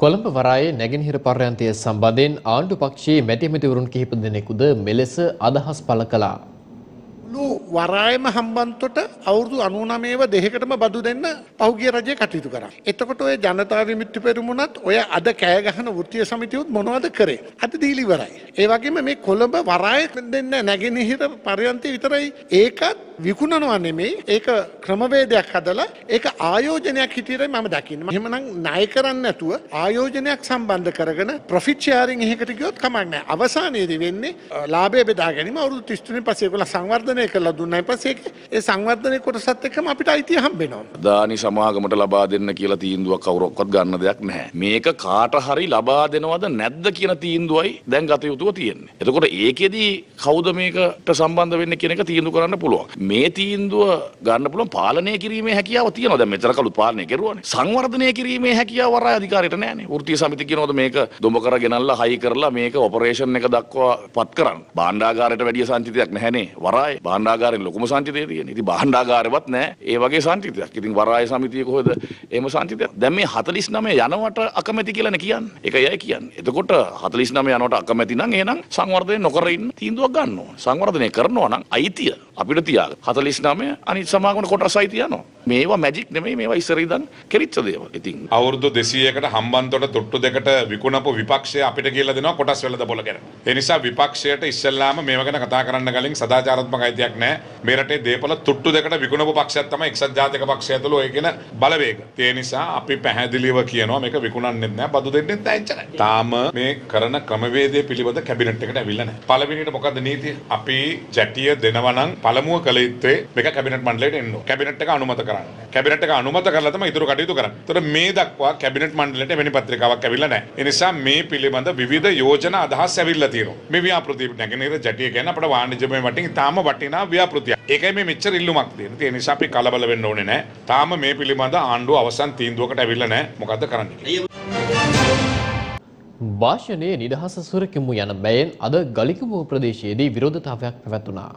කොළඹ වරායේ නැගෙනහිර පර්යන්තය සම්බන්ධයෙන් ආණ්ඩු පක්ෂයේ මැති ඇමතිවරුන් කිහිප දෙනෙකුද මෙලෙස අදහස් පළ කළා. වරායම හම්බන්තොට අවුරුදු අනූනමේව දෙකකටම බදු දෙන්න පහුගිය රජය කටයුතු කරා. එතකොට ඔය ජනතා විමුක්ති පෙරමුණත් ඔය අද කෑ ගහන වෘත්තීය සමිතියුත් මොනවද කරේ? අද දීලා ඉවරයි. ඒ වගේම මේ කොළඹ වරාය දෙන්න නැගෙනහිර පර්යන්තය විතරයි. ඒකත් විකුණනවා නෙමෙයි. ඒක ක්‍රමවේදයක් හදලා ඒක ආයෝජනයක් හිටියරයි මම දකින්නේ. එහෙමනම් ණය කරන්නේ නැතුව ආයෝජනයක් සම්බන්ධ කරගෙන ප්‍රොෆිට් ෂෙයාරින් එකකට ගියොත් කමක් නැහැ. අවසානයේදී වෙන්නේ ලාභය බෙදා ගැනීම. අවුරුදු තිස් තුනෙන් පස්සේ ඒගොල්ලෝ සංවර්ධනය කළා දුන්නායින් පස්සේ ඒ සංවර්ධනයේ කොටසත් එක්කම අපිට අයිතිය හම්බ වෙනවා. දානි සමාගමට ලබා දෙන්න කියලා තීන්දුවක් කවුරක්වත් ගන්න දෙයක් නැහැ. මේක කාට හරි ලබා දෙනවද නැද්ද කියන තීන්දුවයි දැන් ගත යුතුව තියෙන්නේ. එතකොට ඒකෙදි කවුද මේකට සම්බන්ධ වෙන්නේ කියන එක තීන්දුව කරන්න පුළුවන්. මේ තීන්දුව ගන්න පුළුවන් පාලනය කිරීමේ හැකියාව තියෙනවා. දැන් මෙතර කලුත් පාලනය කෙරුවානේ. සංවර්ධනය කිරීමේ හැකියාව වරාය අධිකාරියට නැහැනේ. වෘත්තීය සමිතිය කියනවාද මේක දොඹ කරගෙනල්ලා හයි කරලා මේක ඔපරේෂන් එක දක්වා පත් කරන්න. භාණ්ඩාගාරයට වැඩි සංචිතයක් නැහැනේ. වරාය භාණ්ඩාගාරයෙන් ලොකුම සංචිතය තියෙන්නේ. ඉතින් භාණ්ඩාගාරෙවත් නැහැ ඒ වගේ සංචිතයක්. ඉතින් වරාය සමිතිය කොහෙද එහෙම සංචිතයක්? දැන් මේ හතළිස් නවය යනවට අකමැති කියලානේ කියන්නේ. ඒකයි අය කියන්නේ. එතකොට හතළිස් නවය යනවට අකමැති නම් එහෙනම් සංවර්ධනය නොකර ඉන්න තීන්දුවක් ගන්න ඕන. සංවර්ධනය කරනවා නම් අයිතිය අපිට තියාගන්න. හතළිස් නවය අනිත් සමාගමකට කොටස් අයිතිය යනවා. මේවා මැජික් නෙමෙයි මේවා ඉස්සර ඉඳන් කෙරිච්ච දේවල්. ඉතින් අවුරුදු දෙසීයකට හම්බන්තොට තොට්ටු දෙකට විකුණපු විපක්ෂය අපිට කියලා දෙනවා කොටස් වෙලද බොල ගැන. ඒ නිසා විපක්ෂයට ඉස්සෙල්ලාම මේව ගැන කතා කරන්න කලින් සදාචාරාත්මක අයිතියක් නැහැ. මේ රටේ දේපල තොට්ටු දෙකට විකුණපු පක්ෂයක් තමයි එක්සත් ජාතික පක්ෂය ඇතුළු ඔය කියන බලවේග. ඒ නිසා අපි පැහැදිලිව කියනවා මේක විකුණන්නෙත් නැහැ, බදු දෙන්නෙත් නැහැ එච්චරයි. තාම මේ කරන ක්‍රමවේදය පිළිබඳ කැබිනට් එකට අවිල්ල නැහැ. පළවෙනියට මොකද්ද නීතිය? අපි ජැටිය දෙනවා නම් පළමුව කළ යුත්තේ මේක කැබිනට් මණ්ඩලයට එන්න ඕන. කැබිනට් එක අනුමත කරන්න. කැබිනට් එක අනුමත කරලා තමයි ඉදිරි කටයුතු කරන්නේ. ඒතර මේ දක්වා කැබිනට් මණ්ඩලයට එවැනි පත්‍රිකාවක් අවිල්ල නැහැ. ඒ නිසා මේ පිළිබඳ විවිධ යෝජනා අදහස් අවිල්ල තියෙනවා. මේ ව්‍යාපෘති නැගෙනහිර ජැටිය කියන්නේ අපේ වාණිජමය වටින් තාම වටිනා ව්‍යාපෘතියක්. ඒකයි මේ මෙච්චර ඉල්ලුමක් තියෙන. ඒ නිසා අපි කලබල වෙන්න ඕනේ නැහැ. තාම මේ පිළිබඳ ආණ්ඩුව අවසන් තීන්දුවකට අවිල්ල නැහැ. මොකද්ද කරන්න කියලා. භාෂණයේ නිදහස සුරකිමු යන බැයෙන් අද ගලිකමුව ප්‍රදේශයේදී විරෝධතාවයක් පැවැතුණා.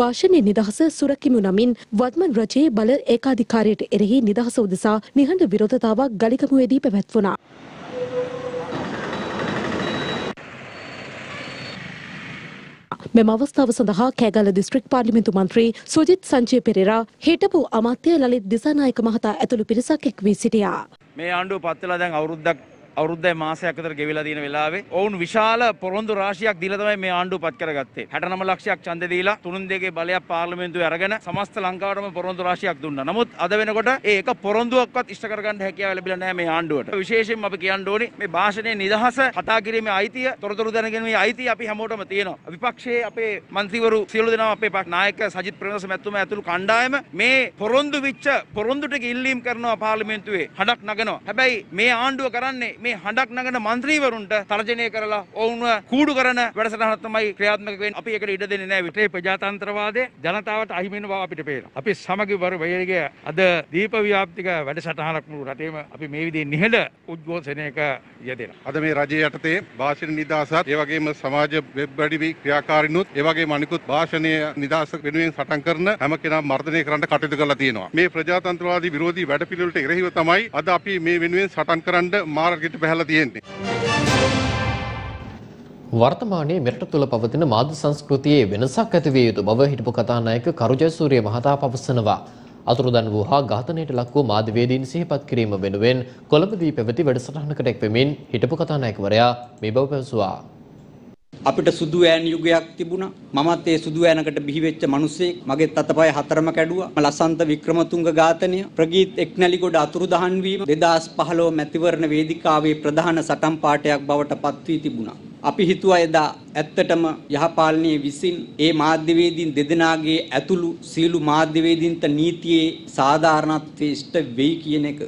භාෂණයේ නිදහස සුරකිමු නමින් වත්මන් රජයේ බල ඒකාධිකාරියට එරෙහි නිදහස උදෙසා නිහඬ විරෝධතාවක් ගලිකමුවේදී පැවැත්වුණා. මෙම අවස්ථාව සඳහා කෑගල්ල දිස්ත්‍රික් පාර්ලිමේන්තු මන්ත්‍රී සුජිත් සංජය පෙරේරා, හිටපු අමාත්‍ය ලලිත් දිසානායක මහතා ඇතුළු පිරිසක් එක් වී සිටියා. මේ ආණ්ඩුව පත් වෙලා දැන් අවුරුද්දක් අවුරුද්දේ මාසයක් අතර ගෙවිලා තියෙන වෙලාවේ ඔවුන් විශාල පොරොන්දු රාශියක් දීලා තමයි මේ ආණ්ඩුව පත් කරගත්තේ. හැටනව ලක්ෂයක් ඡන්දේ දීලා තුනෙන් දෙකේ බලයක් පාර්ලිමේන්තුවේ අරගෙන සමස්ත ලංකාවටම පොරොන්දු රාශියක් දුන්නා. නමුත් අද වෙනකොට ඒ එක පොරොන්දුවක්වත් ඉෂ්ට කරගන්න හැකියාව ලැබිලා නැහැ මේ ආණ්ඩුවට. විශේෂයෙන්ම අපි කියන්න ඕනේ මේ භාෂණයේ නිදහස කතා කිරීමේ අයිතිය, තොරතුරු දැනගැනීමේ අයිතිය අපි හැමෝටම තියෙනවා. විපක්ෂයේ අපේ මන්ත්‍රීවරු සියලු දෙනාම අපේ නායක සජිත් ප්‍රේමදාස මැතිතුමා ඇතුළු කණ්ඩායම මේ පොරොන්දු විච්ච පොරොන්දුට ඉල්ලීම් කරනවා පාර්ලිමේන්තුවේ. හඬක් නගනවා. හැබැයි මේ ආණ්ඩුව කරන්නේ මේ හඬක් නගන මන්ත්‍රීවරුන්ට තර්ජනය කරලා ඔවුන්ව කූඩු කරන වැඩසටහනක් තමයි ක්‍රියාත්මක වෙන්නේ. අපි ඒකට ඉඩ දෙන්නේ නැහැ. විතේ ප්‍රජාතන්ත්‍රවාදය ජනතාවට අහිමි වෙන බව අපිට පේනවා. අපි සමගි වර වේගය අද දීප ව්‍යාප්තික වැඩසටහනක් මුළු රටේම අපි මේ විදිහේ නිහඬ උද්ඝෝෂණයක යෙදෙනවා. අද මේ රජයේ යටතේ භාෂණ නිදහසත්, ඒ වගේම සමාජ වෙබ් අඩවි ක්‍රියාකාරිනුත්, ඒ වගේම අනිකුත් භාෂණීය නිදහස වෙනුවෙන් සටන් කරන හැම කෙනාම මර්ධනය කරන්න කටයුතු කරලා තියෙනවා. මේ ප්‍රජාතන්ත්‍රවාදී විරෝධී වැඩපිළිවෙලට එරෙහිව තමයි අද අපි මේ වෙනුවෙන් සටන් කරන්න මාර්ග වර්තමානයේ මෙරට තුළ පවතින මාධ්‍ය සංස්කෘතියේ වෙනසක් ඇතිවිය යුතු බව හිටපු කතානායක කරුජයසූරිය මහතා පවසනවා. අතුරුදන් වූ හා ඝාතනයට ලක් වූ මාධ්‍යවේදීන් සිහිපත් කිරීම වෙනුවෙන් කොළඹදී පැවති වැඩසටහනකට එක් වෙමින් හිටපු කතානායකවරයා මේ බව පැවසුවා. අපිට සුදු ඈන් යුගයක් තිබුණා. මමත් ඒ සුදු ඈනකට බිහි වෙච්ච මිනිස්සෙක්. මගෙත් අතපය හතරම කැඩුවා. ලසන්ත වික්‍රමතුංග ඝාතනය, ප්‍රගීත් එක්නැලිගොඩ අතුරුදහන් වීම දෙදහස් පහළොව මැතිවරණ වේදිකාවේ ප්‍රධාන සටන් පාඨයක් බවට පත් වී තිබුණා. අපි හිතුවා එදා ඇත්තටම යහපාලනයේ විසින් ඒ මාධ්‍යවේදීන් දෙදෙනාගේ ඇතුළු සීළු මාධ්‍යවේදීන්ට නීතියේ සාධාරණත්වයේ ඉෂ්ට වෙයි කියන එක.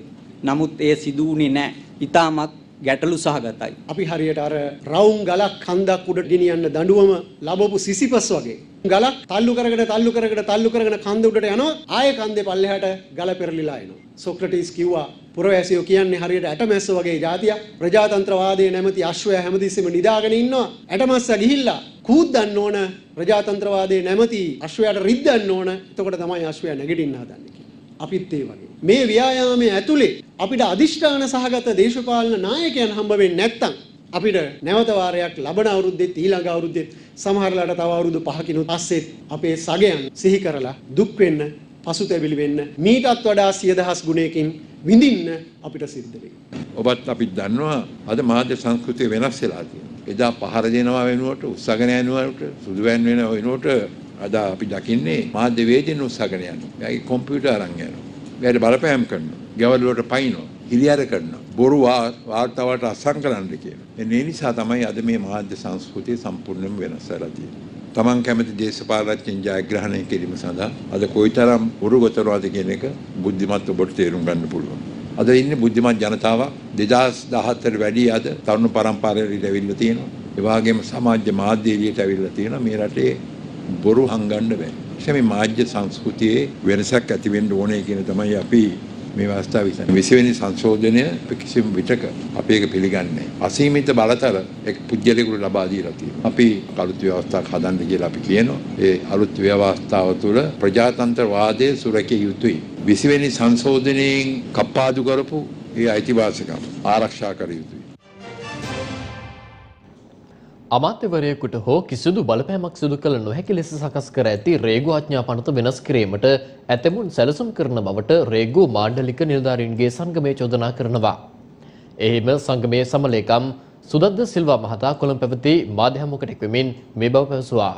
නමුත් ඒ සිදු වුණේ නැහැ. ඊටමත් ගැටලු සහගතයි. අපි හරියට අර රවුම් ගලක් කන්දක් උඩ ගෙනියන්න දඬුවම ලැබපු සිසිපස් වගේ. ගලක් තල්ලු කරගෙන තල්ලු කරගෙන තල්ලු කරගෙන කන්ද උඩට යනවා. ආයෙ කන්දේ පල්ලෙහාට ගල පෙරලිලා එනවා. සොක්‍රටිස් කිව්වා පුරවැසියෝ කියන්නේ හරියට ඇටමැස්ස වගේ జాතියක්. ප්‍රජාතන්ත්‍රවාදයේ නැමැති අශ්වයා හැමදෙස්සෙම නිදාගෙන ඉන්නවා. ඇටමැස්ස ගිහිල්ලා කූද්දන්න ඕන, ප්‍රජාතන්ත්‍රවාදයේ නැමැති අශ්වයාට රිද්දන්න ඕන. එතකොට තමයි අශ්වයා නැගිටින්න හදන්නේ කියලා. අපිත් ඒ වගේ මේ ව්‍යායාමයේ ඇතුලේ අපිට අධිෂ්ඨාන සහගත දේශපාලන නායකයන් හම්බ වෙන්නේ නැත්නම් අපිට නැවත වාරයක් ලබන අවුරුද්දෙත් ඊළඟ අවුරුද්දෙත් සමහරලාට තව අවුරුදු පහකිනුත් පස්සේ අපේ සගයන් සිහි කරලා දුක් වෙන්න, පසුතැවිලි වෙන්න, මීටත් වඩා සිය දහස් ගුණයකින් විඳින්න අපිට සිද්ධ වෙයි. ඔබත් අපි දන්නවා අද මාධ්‍ය සංස්කෘතිය වෙනස් වෙලා තියෙනවා. එදා පහර දෙනවා වෙනුවට, උස්සගෙන යනවට, සුදුවැන් වෙන වෙනුවට අද අපි දකින්නේ මාධ්‍ය වේදින් උස්සගෙන යනවා. එයාගේ කම්පියුටර් අරන් යනවා. මෙයාට බලපෑම් කරනවා. ගැවලුවට පයින්නවා, හිරිහැර කරනවා, බොරු වාර්තාවට අසංකලනද කියන. ඒ නිසා තමයි අද මේ මාධ්‍ය සංස්කෘතිය සම්පූර්ණයෙන්ම වෙනස් වෙලා තියෙන්නේ. තමන් කැමති දේශපාලන රාජ්‍යයෙන් ජයග්‍රහණය කිරීම සඳහා අද කොයිතරම් උරු ගොතනවාද කියන එක බුද්ධිමත් ඔබට තේරුම් ගන්න පුළුවන්. අද ඉන්නේ බුද්ධිමත් ජනතාවක් දෙදාස් දහහතර වැඩි අද තරුණ පරම්පරාවේ ඉඳවිල්ලා තියෙනවා. ඒ වගේම සමාජ මාධ්‍ය එළියට ඇවිල්ලා තියෙනවා. මේ රටේ බොරු හංගන්න බෑ. එසේ මේ මාධ්‍ය සංස්කෘතියේ වෙනසක් ඇති වෙන්න ඕනේ කියන තමයි අපි මේ අවස්ථාව විසින් විශ්වවිද්‍යාලයේ සංශෝධනය කිසිම විටක අපි ඒක පිළිගන්නේ නැහැ. අසීමිත බලතල එක් පුජ්‍යලෙකුට ලබා දීලා තියෙනවා. අපි අලුත් ව්‍යවස්ථාවක් හදන්න කියලා අපි කියනවා. ඒ අලුත් ව්‍යවස්ථාව තුළ ප්‍රජාතන්ත්‍රවාදයේ සුරැකිය යුතුයි. විශ්වවිද්‍යාලයේ සංශෝධනයෙන් කප්පාදු කරපු ඒ අයිතිවාසිකම් ආරක්ෂා කර යුතුයි. අමාත්‍යවරයෙකුට හෝ කිසිදු බලපෑමක් සිදු කළ නොහැකි ලෙස සකස් කර ඇති රේගු ආඥා පනත වෙනස් කිරීමට ඇතැමුන් සැලසුම් කරන බවට රේගු මාණ්ඩලික නිලධාරීන්ගේ සංගමය චෝදනා කරනවා. එහෙම සංගමයේ සමලේකම් සුදද්ද සිල්වා මහතා කොළඹ පැවති මාධ්‍යහමුවකට එක්වමින් මේ බව පැවසුවා.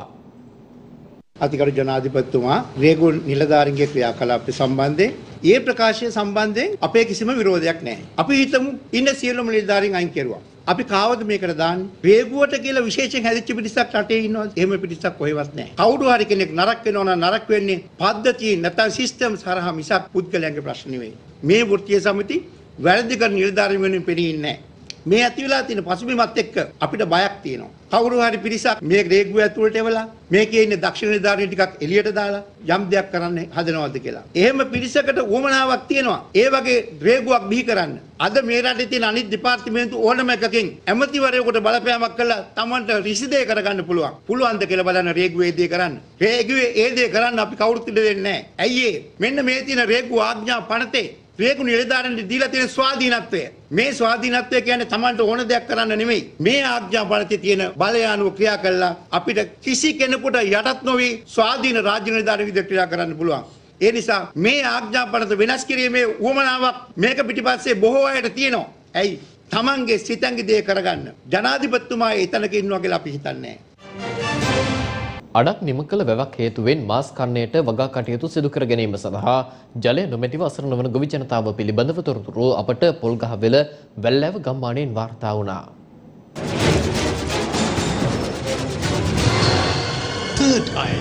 අධිකරණ ජනාධිපතිතුමා රේගු නිලධාරීන්ගේ ක්‍රියාකලාප සම්බන්ධයෙන් ඒ ප්‍රකාශය සම්බන්ධයෙන් අපේ කිසිම විරෝධයක් නැහැ. අපි හිතමු ඉන්න සියලුම නිලධාරීන් අයින් කෙරුවා. අපි කාවද මේකට දාන්නේ? වේගුවට කියලා විශේෂයෙන් හැදිච්ච පිටිසක් රටේ ඉන්නවද? එහෙම පිටිසක් කොහෙවත් නැහැ. කවුරු හරි කෙනෙක් නරක වෙනවා නම් නරක වෙන්නේ පද්ධතිය නැත්නම් සිස්ටම්ස් හරහා මිසක් පුද්ගලයන්ගේ ප්‍රශ්න නෙවෙයි. මේ වෘත්තීය සමිති වැරදි කර නිලධාරීන් වෙනුවෙන් පෙනී ඉන්නේ නැහැ. මේ ඇති වෙලා තියෙන පසුබිමත් එක්ක අපිට බයක් තියෙනවා. කවුරු හරි පිටිසක් මේ රේගුව ඇතුළට එවලා මේකේ ඉන්න දක්ෂිණ නිලධාරීන් ටිකක් එළියට දාලා යම් දෙයක් කරන්න හදනවද කියලා. එහෙම පිටිසකට උවමනාවක් තියෙනවා. ඒ වගේ රේගුවක් බිහි කරන්න අද මේ රටේ තියෙන අනිත් දෙපාර්තමේන්තු ඕනම එකකින් ඇමතිවරයෙකුට බලපෑමක් කළා තමන්ට රිසිදේ කරගන්න පුළුවන්. පුළුවන්ද කියලා බලන්න රේගුවේ දේ කරන්න. රේගුවේ ඒ දේ කරන්න අපි කවුරුත් ඉඩ දෙන්නේ නැහැ. ඇයි ඒ? මෙන්න මේ තියෙන රේගුව ආඥා පනතේ රේගු නිලධාරීන්ට දීලා තියෙන ස්වාධීනත්වය. මේ ස්වාධීනත්වය කියන්නේ තමන්ට ඕන දෙයක් කරන්න නෙමෙයි. මේ ආඥා පනතේ තියෙන බලය අනුව ක්‍රියා කළා අපිට කිසි කෙනෙකුට යටත් නොවි ස්වාධීන රාජ්‍ය නිලධාරීන් විදිහට ක්‍රියා කරන්න පුළුවන්. ඒ නිසා මේ ආඥා පනත වෙනස් කිරීමේ උවමනාවක් මේක පිටිපස්සේ බොහෝ අයට තියෙනවා. ඇයි? තමන්ගේ සිතන්ගේ දේ කරගන්න. ජනාධිපතිතුමා එතනක ඉන්නවා කියලා අපි හිතන්නේ නැහැ. අඩක් නිම කළ වැවක් හේතුවෙන් මාස් කන්නයට වගා කටයුතු සිදු කර ගැනීම සඳහා ජලය නොමැතිව අසරණ වන ගොවි ජනතාව පිළිබඳව තොරතුරු අපට පොල්ගහවෙල වැල්ලෑව ගම්මානයෙන් වාර්තා වුණා. Third eye.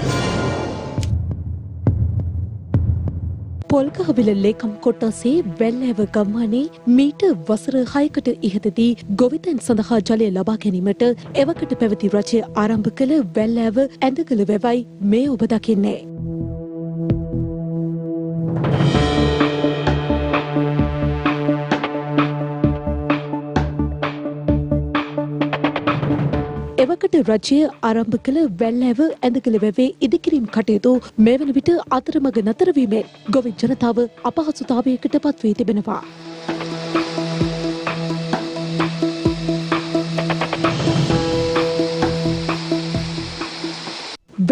පොල්ගහවෙල ලේකම් කොට්ටාසේ වැල්ලෑව ගම්මානයේ මීට වසර හයකට ඉහතදී ගොවිතැන් සඳහා ජලය ලබා ගැනීමට එවකට පැවති රජය ආරම්භ කළ වැල්ලෑව ඇඳගල වැවයි මේ ඔබ දකින්නේ. එවකට රජය ආරම්භ කළ වැල්ලෑව ඇඳගල වැවේ ඉදිකිරීම් කටයුතු මේ වන විට අතරමඟ නතර වීමෙන් ගොවි ජනතාව අපහසුතාවයකට පත් වී තිබෙනවා.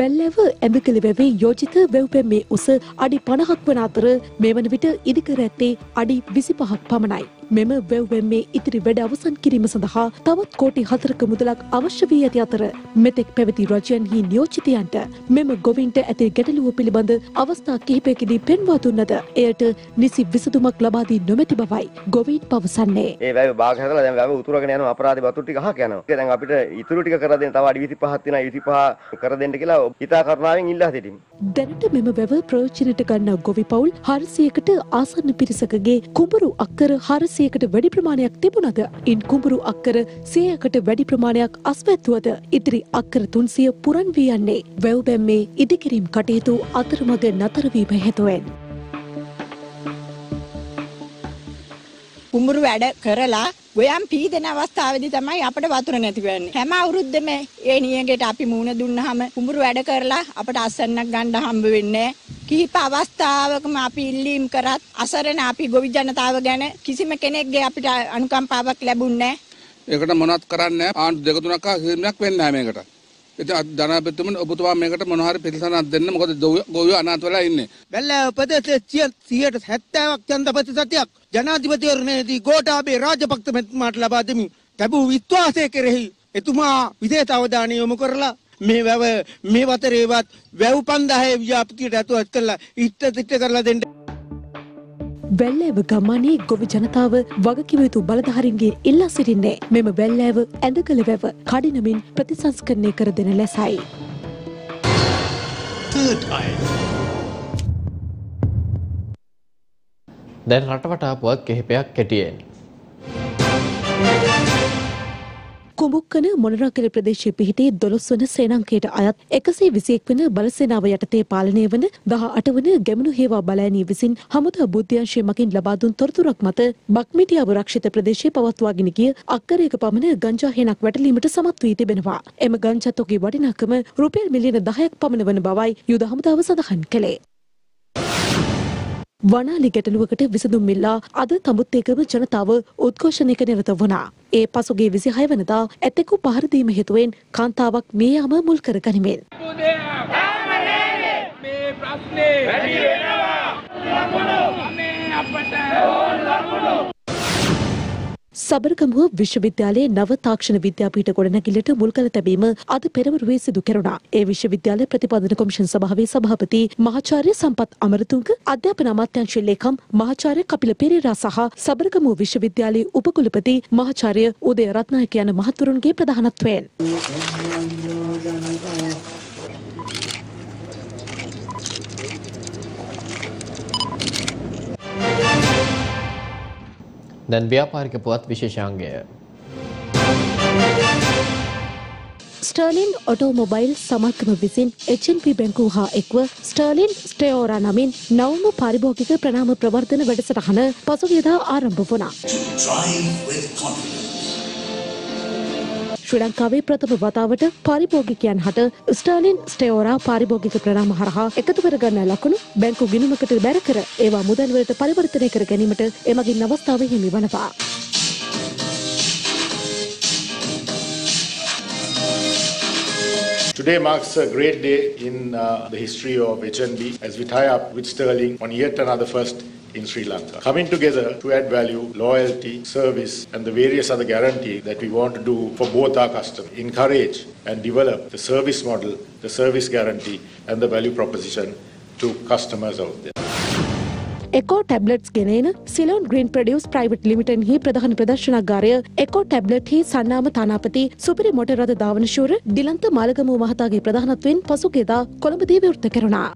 වැල්ලෑව ඇඳගල වැවේ යෝජිත වැව්පැම්මේ උස අඩි පනහක් වන අතර මේ වන විට ඉදිකර ඇත්තේ අඩි විසිපහක් පමණයි. මෙම වැව්පැම්මේ ඉතිරි වැඩ අවසන් කිරීම සඳහා තවත් කෝටි හතරක මුදලක් අවශ්‍ය වී ඇති අතර මෙතෙක් පැවති රජයන්හි නියෝජිතයන්ට මෙම ගොවීන්ට ඇති ගැටලුව පිළිබඳ අවස්ථා කිහිපයකදී පෙන්වා දුන්නද එයට නිසි විසඳුමක් ලබා දී නොමැති බවයි ගොවීන් පවසන්නේ. ඒ වැව භාග හැදලා දැන් වැව උතුරගෙන යනවා අපරාධ වතුර ටික අහක යනවා. දැන් අපිට ඉතුරු ටික කර දෙන්න තව අඩි විසිපහක් තියෙනවා. විසිපහ කර දෙන්න කියලා ඉතා කරුණාවෙන් ඉල්ලා සිටිමි. දැනට මෙම වැව ප්‍රයෝජනට ගන්නා ගොවි පවුල් හාරසියකට ආසන්න පිරිසකගේ කුඹුරු අක්කර හාරසිය සියයකට වැඩි ප්‍රමාණයක් තිබුණද ඉන් කුඹුරු අක්කර සියයකට වැඩි ප්‍රමාණයක් අස්වැත්තුවද ඉතිරි අක්කර තුන්සිය පුරන් වී යන්නේ වැව්බැම්මේ ඉදිකිරීම් කටයුතු අතරමඟ නතර වීම හේතුවෙන්. කුඹුරු වැඩ කරලා ගොයම් පීදෙන අවස්ථාවේදී තමයි අපිට වතුර නැති වෙන්නේ. හැම අවුරුද්දෙම ඒ නියඟයට අපි මූණ දුන්නාම කුඹුරු වැඩ කරලා අපිට අසන්නක් ගන්න හම්බ වෙන්නේ කීප අවස්ථාවකම අපි ඉල්ලීම් කරත් අසරණ අපි ගොවි ජනතාව ගැන කිසිම කෙනෙක්ගේ අපිට අනුකම්පාවක් ලැබුණේ නැහැ. ඒකට මොනවත් කරන්නේ නැහැ. ආණ්ඩු දෙක තුනක් හිමියක් වෙන්නේ නැහැ මේකට. ඉතින් ජනාධිපතිතුමනි ඔබතුමා මේකට මොන හරි පිළිසරණක් දෙන්න. මොකද ගොවියෝ අනාථ වෙලා ඉන්නේ. වැල්ලෑව ප්‍රදේශයේ සියයට හැත්තෑවක් ජනප්‍රතිශතයක් ජනාධිපතිවරණයේදී ගෝඨාභය රාජපක්ෂ මහත්මයාට ලබා දෙමින් ලැබූ විශ්වාසය කෙරෙහි එතුමා විශේෂ අවධානය යොමු කරලා මේ වැව මේ වතරේවත් වැව් පන්දාහේ ව්‍යාපතියට ඇතුළත් කරලා ඉත්ත තිත්ත කරලා දෙන්න. වැල්ලෑව ගම්මානයේ ගොවි ජනතාව වගකිව යුතු බලධාරීන්ගේ ඉල්ලා සිටින්නේ මෙම වැල්ලෑව ඇඳගල වැව කඩිනමින් ප්‍රතිසංස්කරණය කර දෙන ලෙසයි. දැන් රටවටාපුවක් කිහිපයක් කෙටියෙන්. කුඹුක්කන මොණරක්කල ප්‍රදේශයේ පිහිටි දොළොස් වන ශ්‍රී ලංකයට අයත් එකසිය විසිඑක් වන බලසේනාව යටතේ පාලනය වන දහ අට වන ගැමුණු හේවා බලඇණිය විසින් හමුදා බුද්ධ්‍යංශය මගින් ලබා දුන් තොරතුරක් මත බක්මිටියාව රක්ෂිත ප්‍රදේශයේ පවත්වාගෙන ගිය අක්කරයක පමණ ගංජා හේනක් වැටලීමට සමත් වී තිබෙනවා. එම ගංජා තොගේ වටිනාකම රුපියල් මිලියන දහයක් පමණ වන බවයි යුද හමුදාව සඳහන් කළේ. වනාලි ගැටලුවකට විසඳුම් මිල්ලා අද තඹුත්තේකම ජනතාව උද්ඝෝෂණයක නිරත වුණා. ඒ පසුගිය විසිහය වෙනිදා ඇතෙකු පහර දීම හේතුවෙන් කාන්තාවක් මේ යාම මුල් කර ගනිමින් මේ ප්‍රශ්නේ වැඩි වෙනවා මේ අපට ඕන ලකුණු සබරගමුව විශ්වවිද්‍යාලයේ නව තාක්ෂණ විද්‍යාපීඨ ගොඩනැගිල්ලට මුල් කළ තැබීම අද පෙරවරුවේ සිදු කෙරුණා. ඒ විශ්වවිද්‍යාල ප්‍රතිපාදන කොමිෂන් සභාවේ සභාපති මහාචාර්ය සම්පත් අමරතුංග, අධ්‍යාපන අමාත්‍යාංශ ලේකම් මහාචාර්ය කපිල පෙරේරා සහ සබරගමුව විශ්වවිද්‍යාලයේ උපකුලපති මහාචාර්ය උදය රත්නායක යන මහතුරුන්ගේ ප්‍රධානත්වයෙන් දැන් ව්‍යාපාරික පුවත් විශේෂාංගය. ස්ටර්ලින් ඔටෝමොබයිල් සමගම විසින් එච් එන් පී බැංකුව හා එක්ව ස්ටර්ලින් ස්ටේෝරා නමින් නවම පාරිභෝගික ප්‍රනාම ප්‍රවර්ධන වැඩසටහන පසුගියදා ආරම්භ වුණා. ශ්‍රී ලංකාවේ ප්‍රථම වතාවට පාරිභෝගිකයන් හට ස්ටර්ලින් ස්ටේෝරා පාරිභෝගික ප්‍රනාම හරහා එකතු කර ගන්න ලකුණු බැංකු ගිණුමකට බැර කර ඒවා මුදල් වලට පරිවර්තනය කර ගැනීමට එමගින් අවස්ථාව හිමි වනවා. Today marks a great day in uh, the history of H N B as we tie up with Sterling on yet another first in Sri Lanka. Coming together to add value, loyalty, service and the various other guarantees that we want to do for both our customers. Encourage and develop the service model, the service guarantee and the value proposition to customers out there. Eco Tablets ගෙනෙන Ceylon Green Produce Private Limited හි ප්‍රධාන ප්‍රදර්ශනාගාරය Eco Tablet හි සන්නාම තානාපති සුපිරි මොටර් රථ ධාවනශූර ඩිලන්ත මාලගමුව මහතාගේ ප්‍රධානත්වයෙන් පසුගියදා කොළඹදී විවෘත කෙරුණා.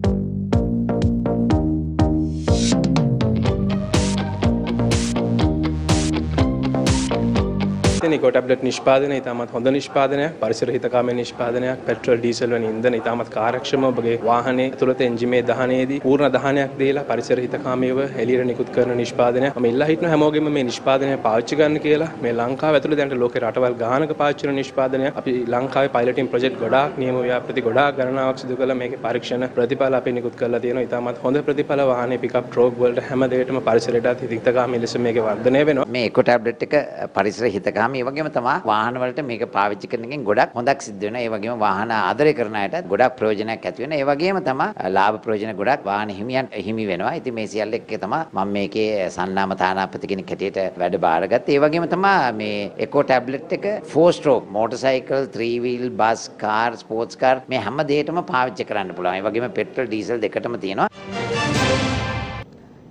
Eco Tablet නිෂ්පාදනය ඉතාමත් හොඳ නිෂ්පාදනයක්, පරිසර හිතකාමී නිෂ්පාදනයක්, පෙට්‍රල් ඩීසල් වැනි ඉන්ධන ඉතාමත් කාර්යක්ෂම ඔබගේ වාහනේ ඇතුළත එන්ජිමේ දහනයේදී පූර්ණ දහනයක් දීලා පරිසර හිතකාමීව එළියට නිකුත් කරන නිෂ්පාදනයක්. මම ඉල්ලා හිටන හැමෝගෙම මේ නිෂ්පාදනය පාවිච්චි ගන්න කියලා. මේ ලංකාව ඇතුළත දැන් ලෝකේ රටවල් ගානක පාවිච්චි කරන නිෂ්පාදනයක්. අපි ලංකාවේ පයිලටින් ප්‍රොජෙක්ට් ගොඩාක් නියම ව්‍යාපෘති ගොඩාක් ගණනාවක් සිදු කළා. මේකේ පරීක්ෂණ ප්‍රතිඵල අපි නිකුත් කරලා තියෙනවා. ඉතාමත් හොඳ ප්‍රතිඵල වාහනේ පිකප් ට්‍රක් වලට හැම දෙයකටම පරිසරයටත් හිතකාමී ලෙස මේකේ වර්ධනය වෙනවා. මේ Eco Tablet එක පරිසර හිතකාමී ඒ වගේම තමයි වාහන වලට මේක පාවිච්චි කරන එකෙන් ගොඩක් හොඳක් සිද්ධ වෙනවා. ඒ වගේම වාහන ආදරය කරන අයටත් ගොඩක් ප්‍රයෝජනයක් ඇති වෙනවා. ඒ වගේම තමයි ලාභ ප්‍රයෝජන ගොඩක් වාහන හිමියන්ට හිමි වෙනවා. ඉතින් මේ සියල්ල එක්ක තමයි මම මේකේ සන්නාම තානාපති කෙනෙක් හැටියට වැඩ බාරගත්තේ. ඒ වගේම තමයි මේ Eco Tablet එක four stroke motorcycle, three wheel, bus, car, sports car මේ හැම දෙයකටම පාවිච්චි කරන්න පුළුවන්. ඒ වගේම පෙට්‍රල් ඩීසල් දෙකටම තියෙනවා.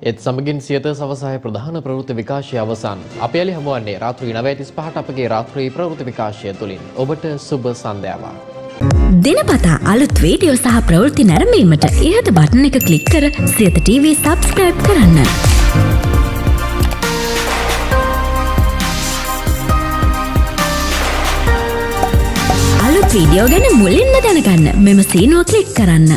ඒත් සමගින් සියත සවසාය ප්‍රධාන ප්‍රවෘත්ති විකාශය අවසන්. අපි ඇලි හමුවන්නේ රාත්‍රී නවය තිස් පහට අපගේ රාත්‍රී ප්‍රවෘත්ති විකාශය තුලින්. ඔබට සුබ සන්ධ්‍යාවක්. දිනපතා අලුත් වීඩියෝ සහ ප්‍රවෘත්ති නැරඹීමට ඉහත බටන් එක ක්ලික් කර සියත ටීවී subscribe කරන්න. අලුත් වීඩියෝ ගැන මුලින්ම දැනගන්න මෙම සීනුව ක්ලික් කරන්න.